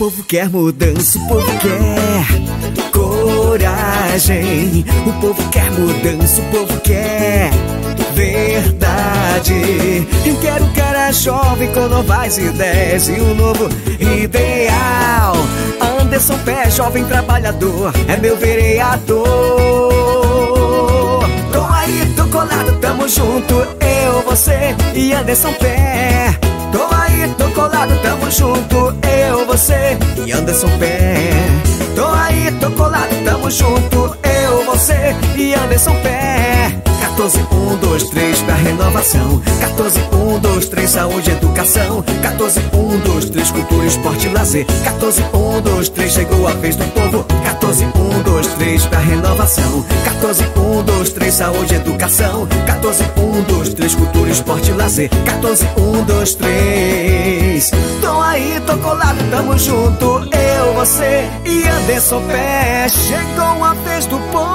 povo quer mudança, o povo quer coragem. O povo quer mudança, o povo quer verdade. Eu quero um cara jovem com novas ideias e um novo ideal. Anderson Pé, jovem trabalhador, é meu vereador. Tô aí, tô colado, tamo junto, eu, você e Anderson Pé. Tô aí, tô colado, tamo junto, eu, você e Anderson Pé. Tô aí, tô colado, tamo junto, eu, você e Anderson Pé. 14, 1, 2, 3 pra renovação. 14, 1, 2, 3, saúde e educação. 14, 1, 2, 3, cultura, esporte e lazer. 14, 1, 2, 3, chegou a vez do povo. 14, 1, 2, 3 pra renovação. 14, 1, 2, 3, saúde e educação. 14, 1, 2, 3, cultura, esporte e lazer. 14, 1, 2, 3. Tô aí, tô colado, tamo junto, eu, você e Anderson Pé. Chegou a vez do povo.